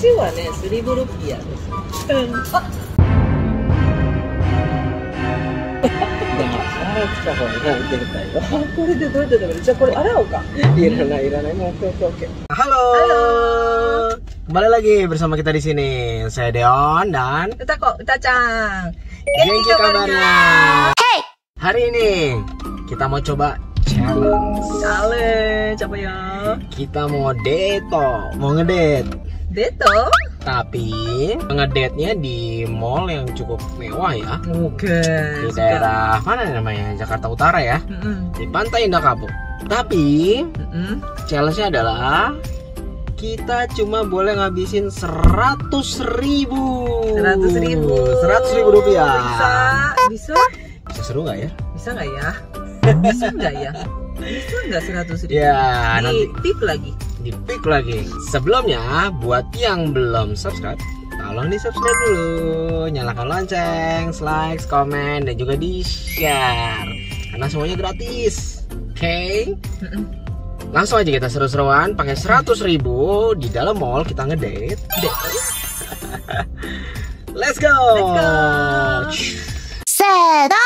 sih warnanya Rp1.000. Halo. Kembali lagi bersama kita di sini. Saya Deon dan Utako, Utacang. Gimana kabarnya? Hey. Hari ini kita mau coba challenge. Coba ya. Kita mau deto, mau ngedate. Deto? Tapi ngedate-nya di mall yang cukup mewah ya. Oke. Di daerah mana namanya? Jakarta Utara ya. Di Pantai Indah Kapuk. Tapi challenge-nya adalah kita cuma boleh ngabisin 100.000 rupiah. Bisa seru nggak ya? Bisa nggak 100.000? Ya, di pick lagi. Sebelumnya, buat yang belum subscribe, tolong di subscribe dulu, nyalakan lonceng, like, komen, dan juga di share. Karena semuanya gratis, oke? Langsung aja kita seru-seruan pakai 100.000 di dalam mall kita ngedate. Let's go. Set up.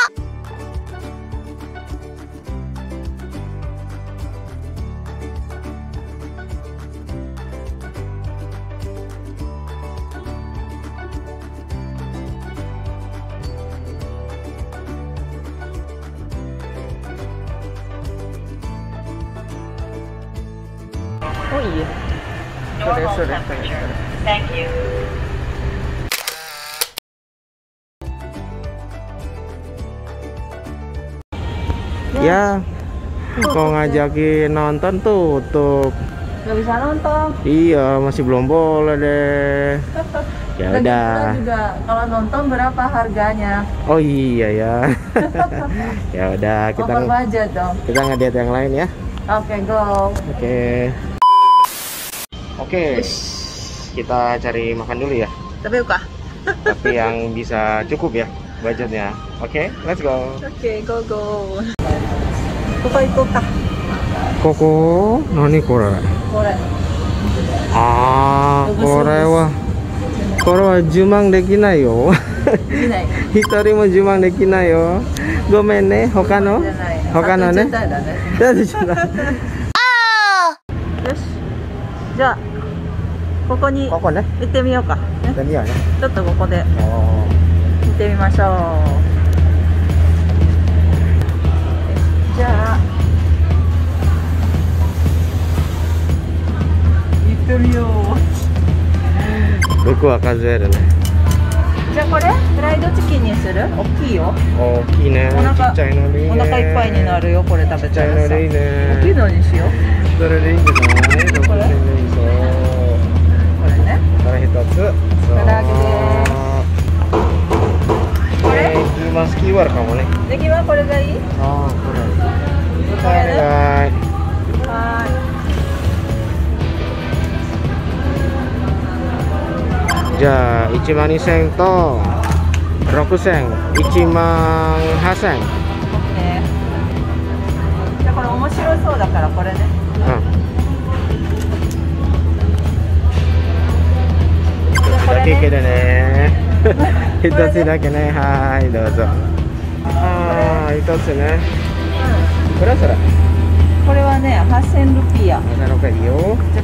Oh iya. Sudah. Thank you. Ya, mau ngajakin nonton tutup. Gak bisa nonton. Iya, masih belum boleh deh. Ya udah. Kalau nonton berapa harganya? Oh iya ya. Ya udah, kita budget dong. Kita ngedate yang lain ya. Oke, go. Oke. Oke, kita cari makan dulu ya. Tapi yang bisa cukup ya budgetnya. Oke, let's go. Oke, go. Koko, nani kore? Ah, kore wa. Kore wa jumang dekinai yo. Hitori mo jumang dekinai yo. Gomen ne, hokano? Hokano ne? Jadi, ini kita coba. Kita coba. これだ。これ？これ？これだけで。これ？これがいい？ああ、これ。これが1万2000円と6,000円。1万8000円。これ面白そうだからこれね。うん。 だけでね。1つだけね。はい、どうぞ。ああ、1つね。これそれ。これはね、8,000ルピア。こ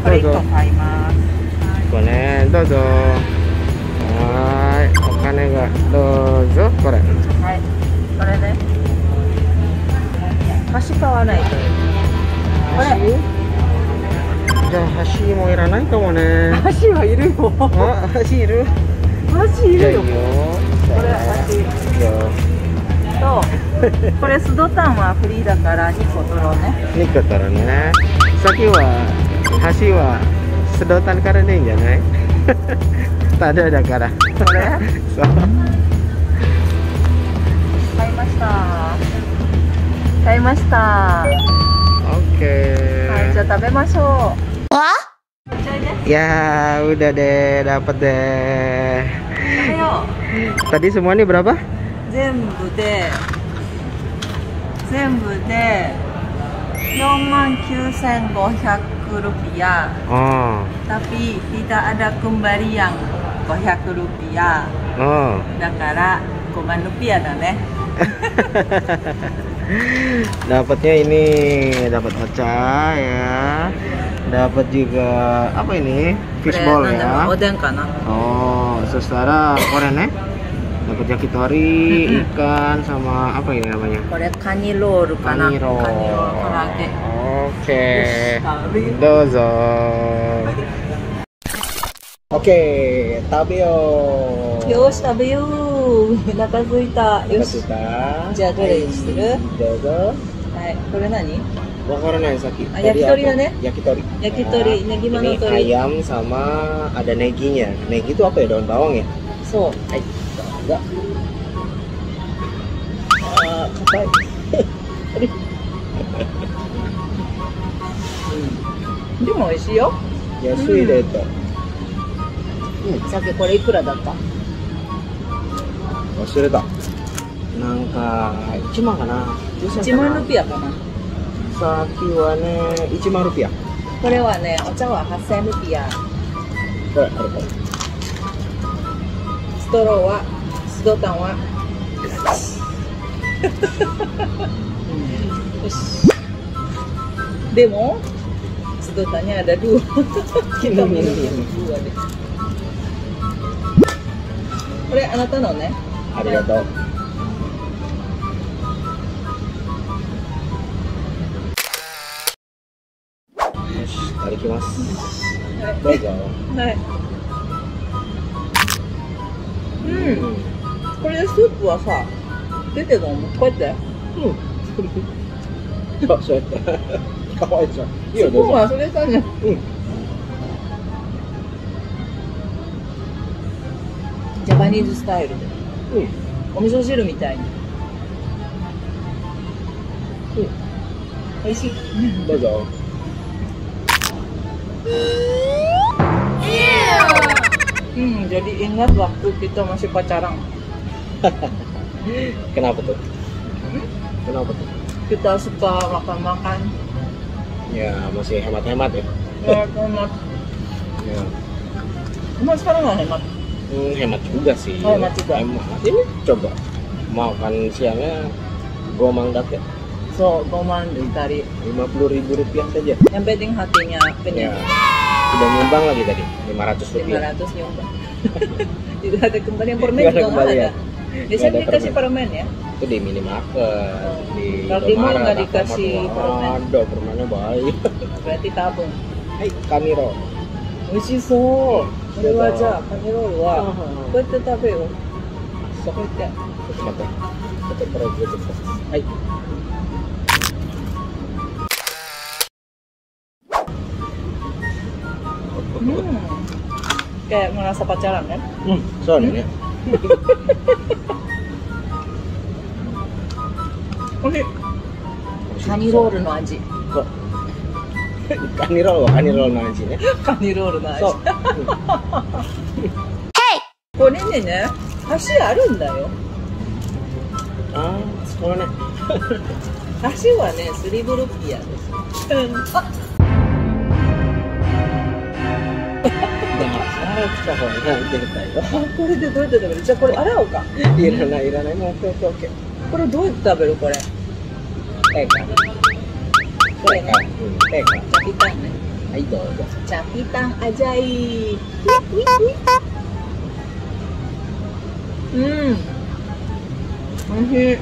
れ1個買います。これね、どうぞ。はい、お金がどうぞこれ。これね。箸買わないと。これ。 箸いるよ。箸いるよ。箸いるよ。と、これ酢ドタンはフリーだから2個取ろうね。2個取ろうね。先は箸は酢ドタンからでいいんじゃない？ただだから。これ。買いました。買いました。オッケー。はい、じゃあ食べましょう。 Ya udah deh, dapat deh. Ayo. Tadi semua ini berapa? Zenbu deh. 49,500 Rp100.000. Oh. Tapi tidak ada kembali yang Rp500. Oh. Dakara koman rupiah dah neh. Dapatnya ini dapat ocha ya. Dapat juga apa ini? Fishball ya. Oden kana. Oh, setara koren ya. Dapat yakitori, ikan sama apa ini namanya? Koret kaniro kana. Kaniro. Oke. Okay. Dozo. Oke, tabio. Yoshi tabio. Nakasuita. Nakasuita. Jaga deh. Dozo. Hai, kore nani? Wakarana saki. Yakitori nane? Yakitori. Yakitori. Negi mana tori? Ayam sama ada neginya. Negi itu apa ya? Daun bawang ya? So. Hai. Enggak. Kapan? Aduh. Demo isi yo. Yasui deto. Saki kore ikura datta? Wasureta. Nangka ichiman kana? Rp10000 kana? Saki wa ne Rp10000. Kore wa ne ocha wa Rp8000. Kore aru. Storo wa sudokan wa. Demo sudotannya ada 2. Kita minum yang 2 deh. Kore anata no ne? Arigatou.これスープはさ、出てるのこうやってそうやってかわいいじゃんいいよどうぞスプーン忘れたじゃんジャパニーズスタイルでお味噌汁みたいにおいしいどうぞ jadi ingat waktu kita masih pacaran. Kenapa tuh? Kenapa tuh? Kita suka makan-makan. Ya, masih hemat-hemat ya. Ya, hemat. Ya. Emang sekarang nggak hemat? Hemat juga sih. Oh, hemat juga. Hemat. Ini coba makan siangnya gomang dat ya. So, gomang dari Rp50.000 saja. Yang penting hatinya penuh. Ya. Udah nyumbang lagi tadi, Rp500. 500 nyumbang. Tidak ada kembali yang permen juga nggak ada. Biasanya dikasih permen ya? Itu di minimarket. Kalau di mall nggak dikasih permen. Ada permennya baik. Berarti tabung. Hai, kaniro. Oishisou. Kaniro aja, kaniro wa. Koite tabeu. Sokoite. Koite. Koite permen. Hai. Kayak merasa pacaran kan? Soalnya. Oke. Kanirol no aji. Kok? Kanirol no aji ne. Kanirol no aji. Hey, kone ne ne, hashi arun da yo. Ah, so ne. Hashi wa ne Rp1.000 desu.これでどうやって食べるじゃあこれ洗おうかいらないいらないもう OKOKOK これどうやって食べるこれええかこれねええかチャピタンねはいどうぞチャピタンアジャイうんおいしい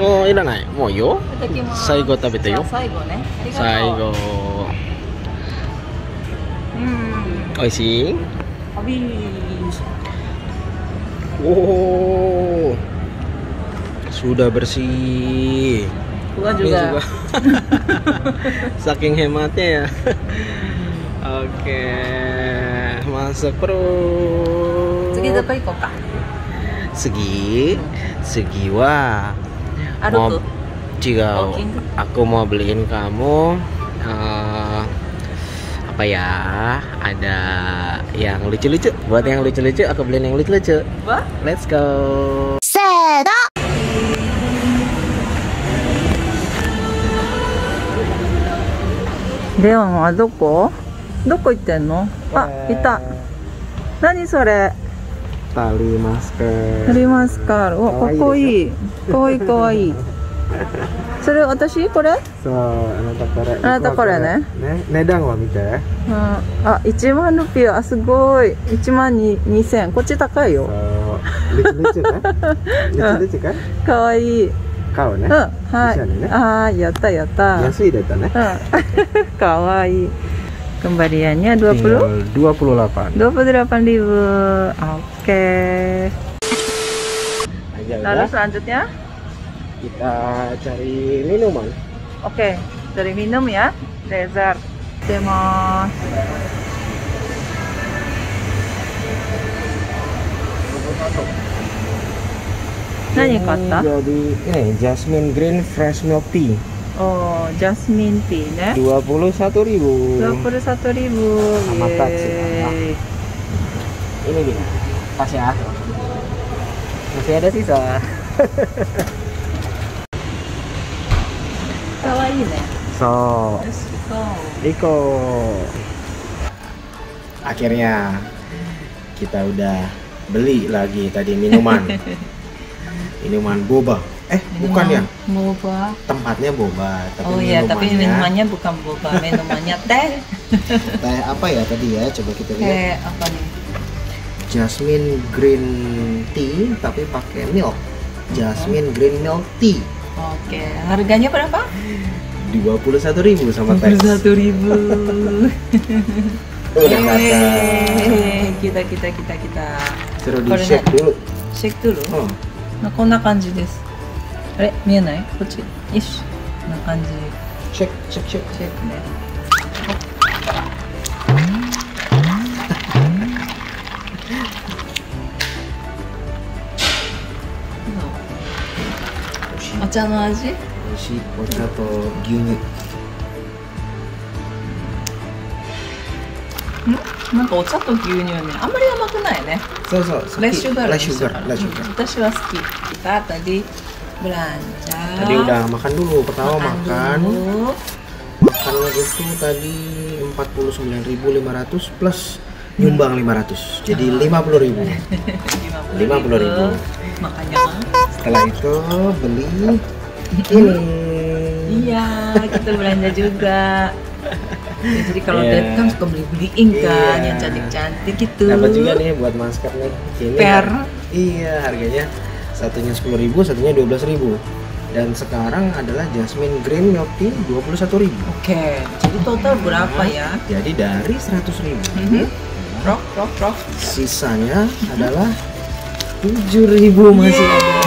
もういらないもういいよ最後食べてよ最後ね最後 Oishi. Habis. Oh, sudah bersih. Gua juga. Saking hematnya ya. Oke, masuk perut. Segi dapai kokak. Segi, segi wa. Aduh tuh. Jika aku mau beliin kamu. Apa ya ada yang lucu-lucu buat yang lucu-lucu aku beliin yang lucu-lucu let's go sedap レオンはどこ？どこ行ってんの？あ、いた。何それ？タリマスカー。タリマスカー。お、かっこいい。かわいいかわいい。それ私これ？そう、あなたこれ。あなたこれね。ね、値段は見て。うん。あ、1万ルピア。あ、すごい。1万2000。こっち高いよ。lucu kan? lucu kan? かわいい。顔ね。うん、はい。ああ、やったやった。安いだったね。かわいい。Kembaliannya 20? 28.000. Oke. Lalu selanjutnya kita cari minuman. Oke, cari minum ya. Dessert. Demos. Nani kata? Jadi ini Jasmine Green Fresh Milk Tea. Oh, Jasmine Tea ya? 21.000. 21.000. Sama tax. Ini gini. Pas ya. Masih ada sisa. Kawaii nih. So. Iko. Akhirnya kita udah beli lagi tadi minuman. Minuman boba. Bukan ya? Boba. Tempatnya boba, tapi oh iya, tapi minumannya bukan boba, minumannya teh. Teh apa ya tadi ya? Coba kita lihat. Teh apa nih? Jasmine Green Tea, tapi pakai milk. Jasmine Green Milk Tea. Oke, harganya berapa? 21.000 sama teh. 21.000. Udah matang. Kita. Suruh di shake dulu. Shake dulu. Oh. Nah, こんな感じです。あれ、見えない？こっち。よし。こんな感じ。チェック、チェック、チェック。チェックね。お茶の味？美味しい。お茶と牛乳。なんかお茶と牛乳ね、あんまり甘くないね。そうそう。レシュガラ。レシュガラ。私は好き。kita tadi belanja. Tadi udah makan dulu. Pertama makannya itu tadi 49.500 plus nyumbang 500. Jadi 50.000. 50.000. Makanya. Setelah itu beli ini. Iya, kita belanja juga. Ya, jadi kalau dad kan suka beli-beliin kan, yang cantik-cantik gitu. Dapat juga nih buat masker nih. Ini per. Iya, harganya satunya 10.000, satunya 12.000. Dan sekarang adalah Jasmine Green Milk Tea 21.000. Oke, jadi total berapa ya? Jadi dari 100.000. Prof. Sisanya adalah 7.000 masih ada.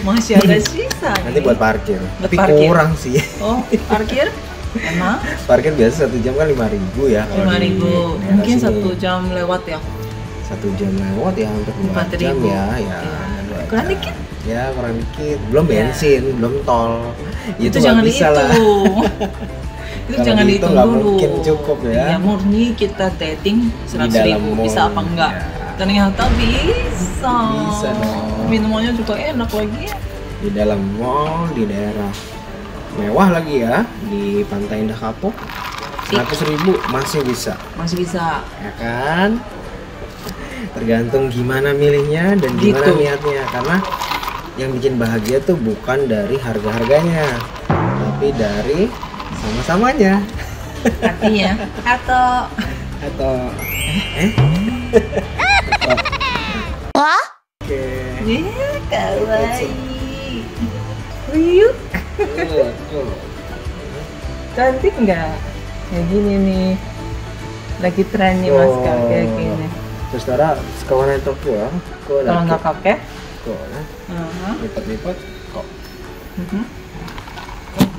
Masih ada sisa. Nanti buat parkir. Tapi kurang sih. Oh, parkir? Emang? Parkir biasa 1 jam kan 5.000 ya. 5.000. Mungkin 1 jam lewat ya. 1 jam lewat ya, hampir 4 jam ya. Kurang dikit. Ya, kurang dikit. Belum bensin, belum tol. Itu jangan bisa lah. Itu jangan dihitung dulu. Mungkin cukup ya. Ya murni kita dating 100.000 bisa apa enggak? Ternyata bisa. Bisa dong. Minumannya juga enak lagi. Di dalam mall, di daerah mewah lagi ya, di Pantai Indah Kapuk 100.000 masih bisa ya kan, tergantung gimana milihnya dan gimana niatnya, karena yang bikin bahagia tuh bukan dari harga-harganya tapi dari sama-samanya, artinya atau oke, kawaii riuk. Cantik nggak? Kayak gini nih, lagi tren nih masker kayak gini. Terus ada sekawan yang toko ya? Kalau nggak pakai? Kok? Lipat-lipat kok?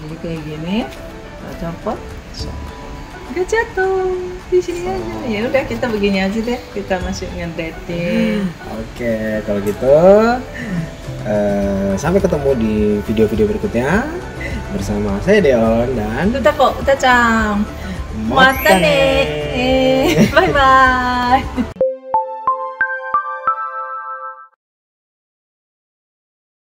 Jadi kayak gini, nggak copot, nggak jatuh di sini aja. Ya udah kita begini aja deh, kita masuk ngedating. Oke, kalau gitu. Sampai ketemu di video-video berikutnya bersama saya Deon dan utako, utacang. Mata ne. Bye bye.